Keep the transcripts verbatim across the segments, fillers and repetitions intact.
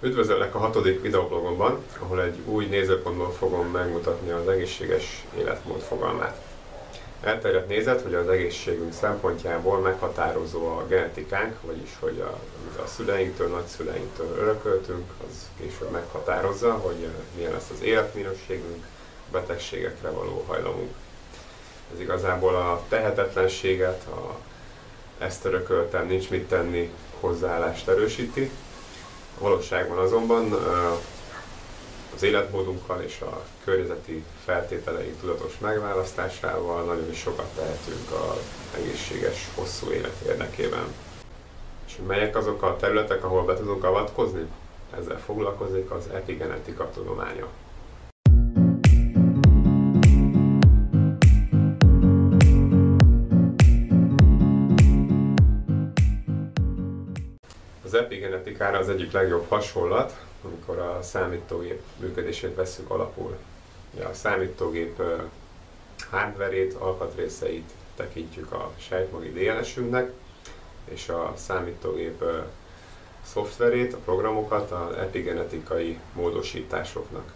Üdvözöllek a hatodik videoblogomban, ahol egy új nézőpontból fogom megmutatni az egészséges életmód fogalmát. Elterjedt nézet, hogy az egészségünk szempontjából meghatározó a genetikánk, vagyis hogy a, a szüleinktől, nagyszüleinktől örököltünk, az később meghatározza, hogy milyen lesz az életminőségünk, betegségekre való hajlamunk. Ez igazából a tehetetlenséget, a ezt örököltem, nincs mit tenni hozzáállást erősíti. A valóságban azonban az életmódunkkal és a környezeti feltételeink tudatos megválasztásával nagyon is sokat tehetünk az egészséges, hosszú élet érdekében. És melyek azok a területek, ahol be tudunk avatkozni? Ezzel foglalkozik az epigenetika tudománya. Az epigenetikára az egyik legjobb hasonlat, amikor a számítógép működését vesszük alapul. A számítógép hardverét, alkatrészeit tekintjük a sejtmagi dé en esünknek, és a számítógép szoftverét, a programokat az epigenetikai módosításoknak.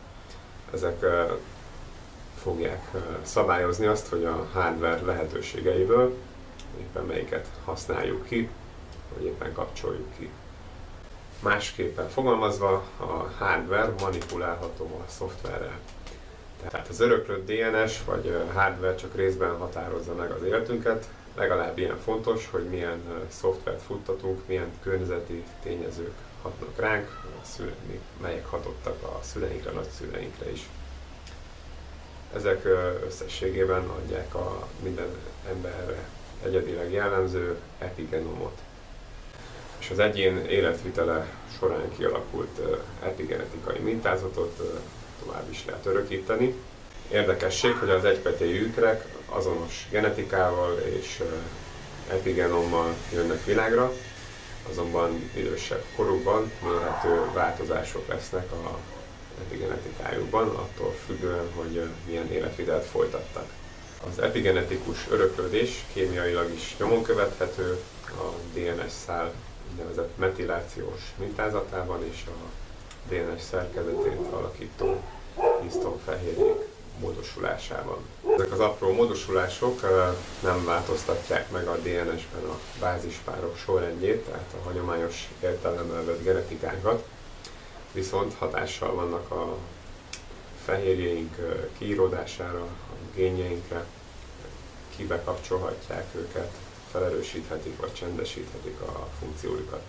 Ezek fogják szabályozni azt, hogy a hardware lehetőségeiből éppen melyiket használjuk ki, hogy éppen kapcsoljuk ki. Másképpen fogalmazva, a hardware manipulálható a szoftverrel. Tehát az öröklött dé en es vagy hardware csak részben határozza meg az életünket, legalább ilyen fontos, hogy milyen szoftvert futtatunk, milyen környezeti tényezők hatnak ránk, melyek hatottak a szüleinkre, nagyszüleinkre is. Ezek összességében adják a minden emberre egyedileg jellemző epigenomot. És az egyén életvitele során kialakult epigenetikai mintázatot tovább is lehet örökíteni. Érdekesség, hogy az egypetélyű ikrek azonos genetikával és epigenommal jönnek világra, azonban idősebb korukban mérhető változások lesznek az epigenetikájukban, attól függően, hogy milyen életvitelt folytattak. Az epigenetikus öröklődés kémiailag is nyomon követhető, a dé en es-szál úgynevezett metilációs mintázatában és a dé en es szerkezetét alakító hisztonfehérjék módosulásában. Ezek az apró módosulások nem változtatják meg a dé en es-ben a bázispárok sorrendjét, tehát a hagyományos értelemben vett genetikánkat, viszont hatással vannak a fehérjeink kiíródására, a génjeinkre, kibekapcsolhatják őket, felerősíthetik vagy csendesíthetik a funkciójukat.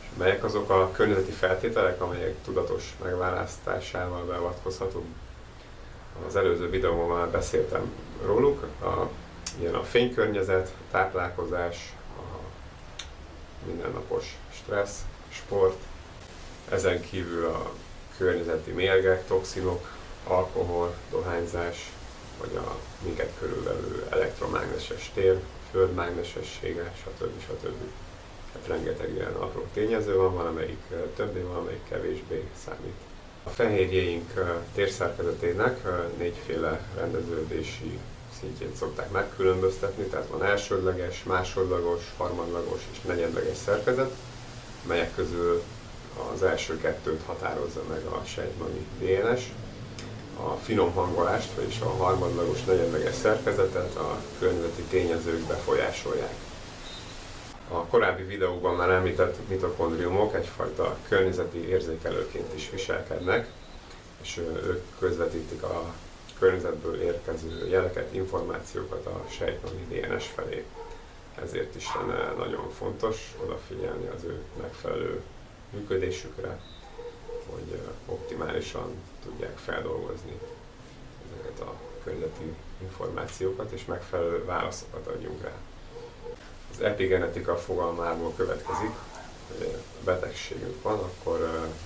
És melyek azok a környezeti feltételek, amelyek tudatos megválasztásával beavatkozhatunk? Az előző videóban már beszéltem róluk, a, ilyen a fénykörnyezet, a táplálkozás, a mindennapos stressz, sport, ezen kívül a környezeti mérgek, toxinok, alkohol, dohányzás, vagy a minket körülvevő elektromágneses tér, földmágnesessége, stb. stb. Tehát rengeteg ilyen apró tényező van, valamelyik többé, valamelyik kevésbé számít. A fehérjeink térszerkezetének négyféle rendeződési szintjét szokták megkülönböztetni, tehát van elsődleges, másodlagos, harmadlagos és negyedleges szerkezet, melyek közül az első kettőt határozza meg a sejtmagi dé en es, a finom hangolást, vagyis a harmadlagos, negyedleges szerkezetet a környezeti tényezők befolyásolják. A korábbi videóban már említett mitokondriumok egyfajta környezeti érzékelőként is viselkednek, és ők közvetítik a környezetből érkező jeleket, információkat a sejtmagi dé en es felé. Ezért is lenne nagyon fontos odafigyelni az ő megfelelő működésükre, hogy optimálisan tudják feldolgozni ezeket a környezeti információkat, és megfelelő válaszokat adjunk rá. Az epigenetika fogalmából következik, hogy betegségünk van, akkor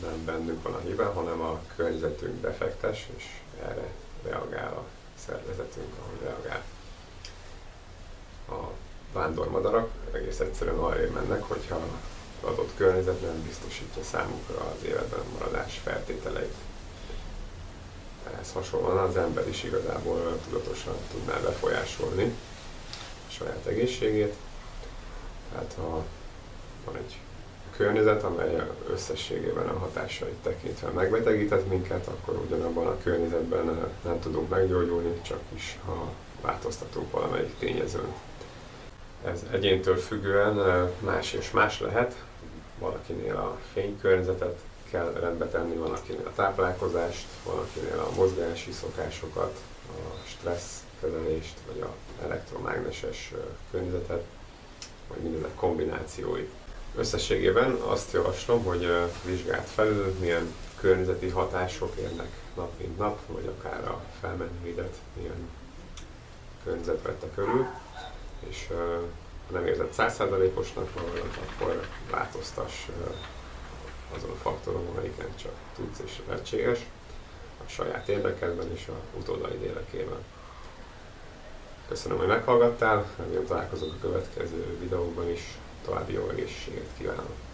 nem bennünk van a hiba, hanem a környezetünk defektes, és erre reagál a szervezetünk, ahogy reagál. A vándormadarak egész egyszerűen arrébb mennek, hogyha az adott környezet nem biztosítja számukra az életben maradás feltételeit. Ehhez hasonlóan az ember is igazából tudatosan tudná befolyásolni a saját egészségét. Tehát ha van egy környezet, amely összességében a hatásait tekintve megbetegített minket, akkor ugyanabban a környezetben nem tudunk meggyógyulni, csak is ha változtatunk valamelyik tényezőn. Ez egyéntől függően más és más lehet, valakinél a fénykörnyezetet kell rendbe tenni, van akinél a táplálkozást, van akinél a mozgási szokásokat, a stressz kezelést, vagy a elektromágneses környezetet, vagy mindezek kombinációi. Összességében azt javaslom, hogy vizsgált felül, milyen környezeti hatások érnek nap mint nap, vagy akár a felmenőidet, milyen környezet vette körül, és ha nem érzed száz százalékosnak magadat, akkor változtass azon a faktoron, amelyiken csak tudsz és lehetséges, a saját érdekedben és a utódaid érdekében. Köszönöm, hogy meghallgattál, remélem találkozunk a következő videóban is, további jó egészséget kívánok!